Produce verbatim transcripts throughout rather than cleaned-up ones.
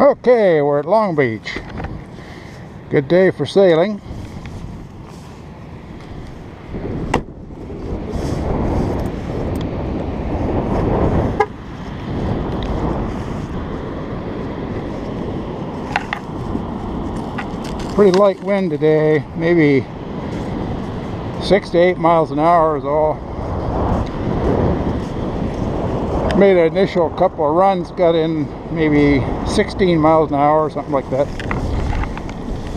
Okay, we're at Long Beach. Good day for sailing. Pretty light wind today, maybe six to eight miles an hour is all. Made an initial couple of runs, got in maybe sixteen miles an hour or something like that.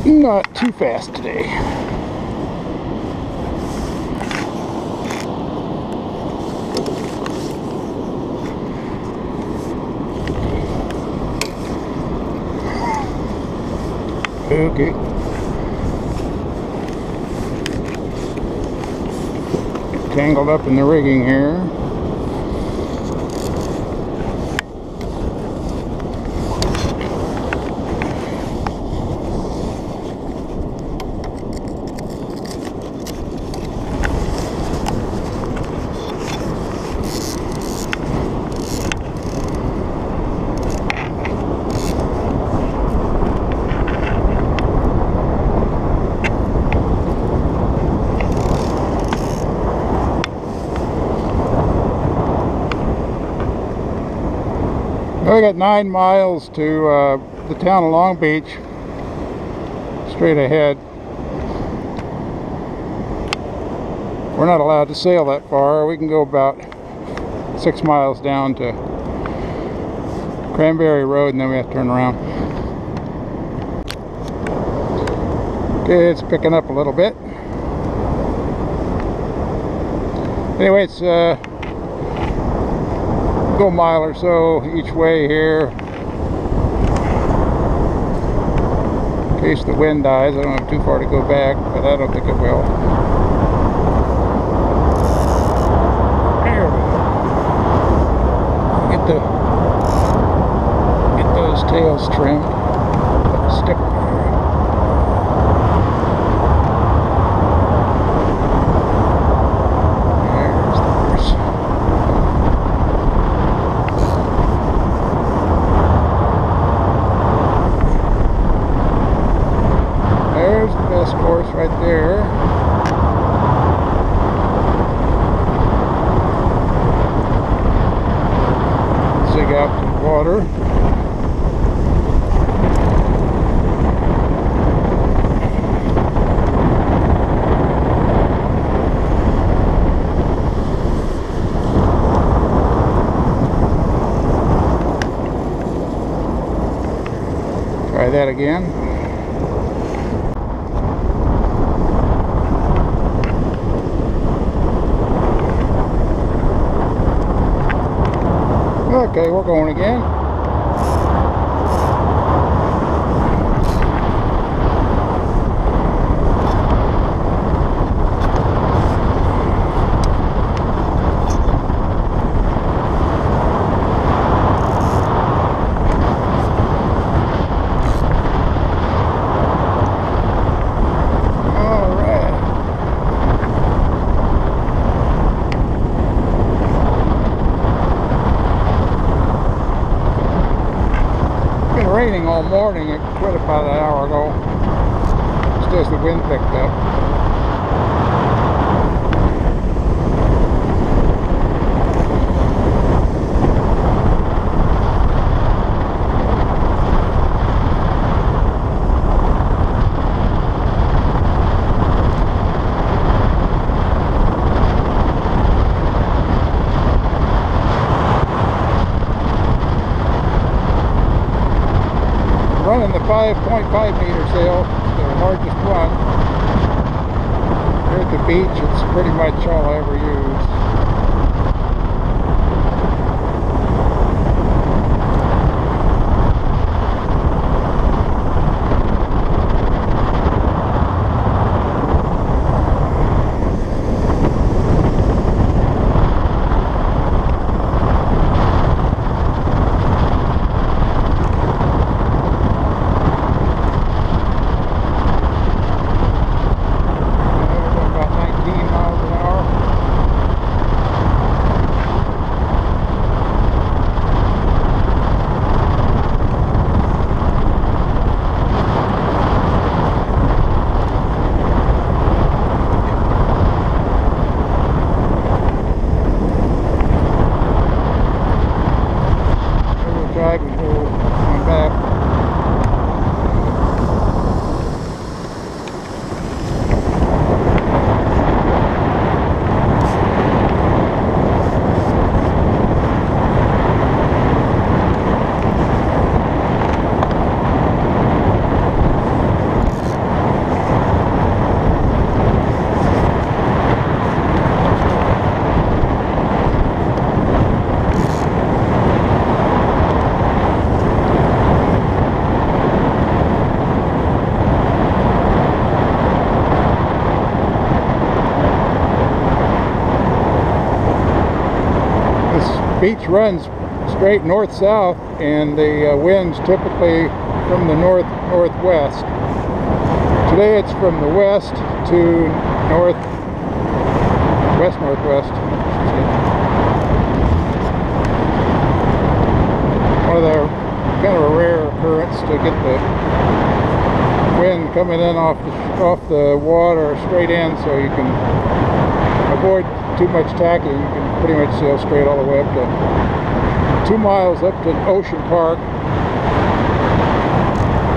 Not too fast today. Okay. Tangled up in the rigging here. I got nine miles to uh, the town of Long Beach, straight ahead. We're not allowed to sail that far. We can go about six miles down to Cranberry Road and then we have to turn around. Okay, it's picking up a little bit. Anyway, it's uh, a mile or so each way here. In case the wind dies, I don't have too far to go back, but I don't think it will. There we go. Get the get those tails trimmed. Stick them here. Course right there. Zig out to the water. Try that again. Okay, we're going again. Raining all morning. It quit about an hour ago. Just as the wind picked up. Running the five point five meter sail, the largest one. Here at the beach, it's pretty much all I ever use. beach runs straight north-south, and the uh, wind's typically from the north-northwest. Today it's from the west to north, west-northwest. One of the kind of a rare occurrence to get the wind coming in off the, off the water straight in, so you can avoid too much tacking. You can pretty much sail straight all the way up to two miles up to Ocean Park.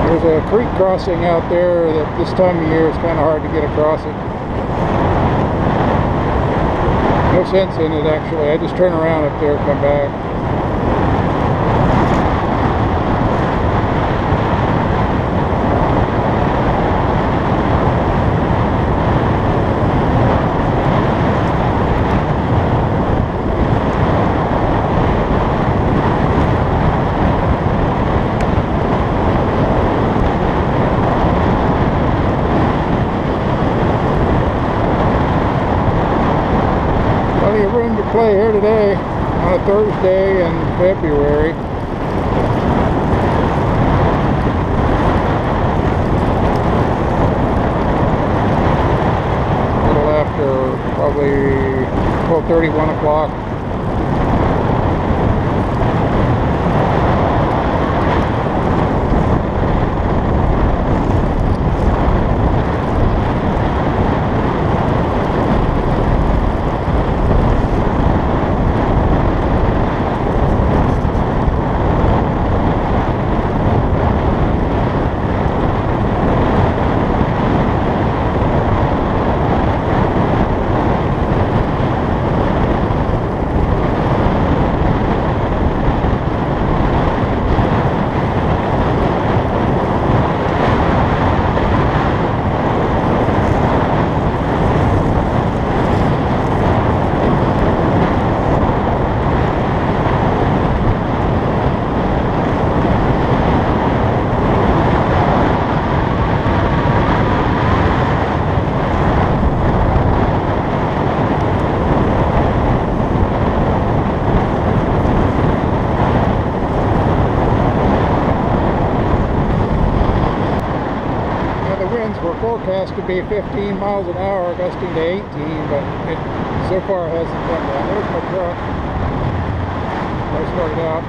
There's a creek crossing out there that this time of year is kind of hard to get across it. No sense in it, actually. I just turn around up there and come back. Room to play here today on a Thursday in February. A little after probably twelve thirty, one o'clock. Forecast to be fifteen miles an hour, gusting to eighteen, but it so far hasn't done that. There's my truck. I started out.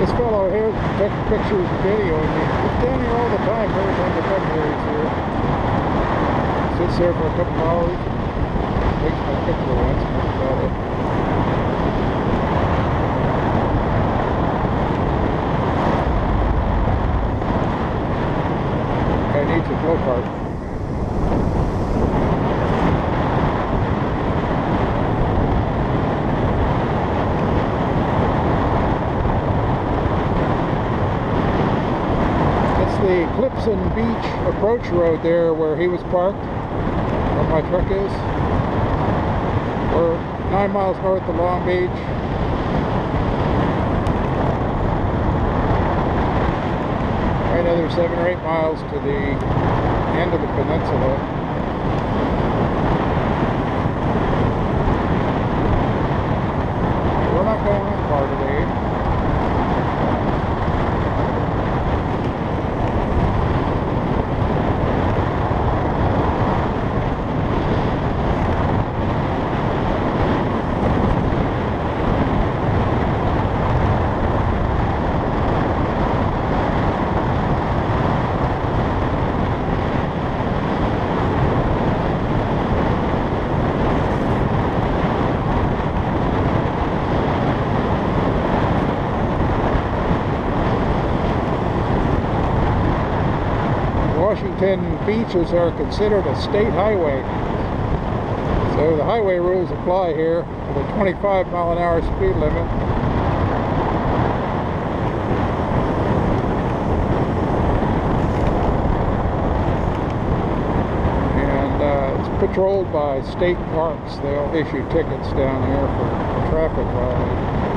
This fellow here takes pictures and video of me. He's down here all the time. Every time I come here, he's here. Sits there for a couple hours. Takes my picture once. That's about it. It's a flow cart. It's the Klipsan Beach approach road there where he was parked, where my truck is. We're nine miles north of Long Beach. Another seven or eight miles to the end of the peninsula. We're not going that far today. Washington beaches are considered a state highway, so the highway rules apply here with a twenty-five mile an hour speed limit. And uh, it's patrolled by state parks. They'll issue tickets down here for traffic violations.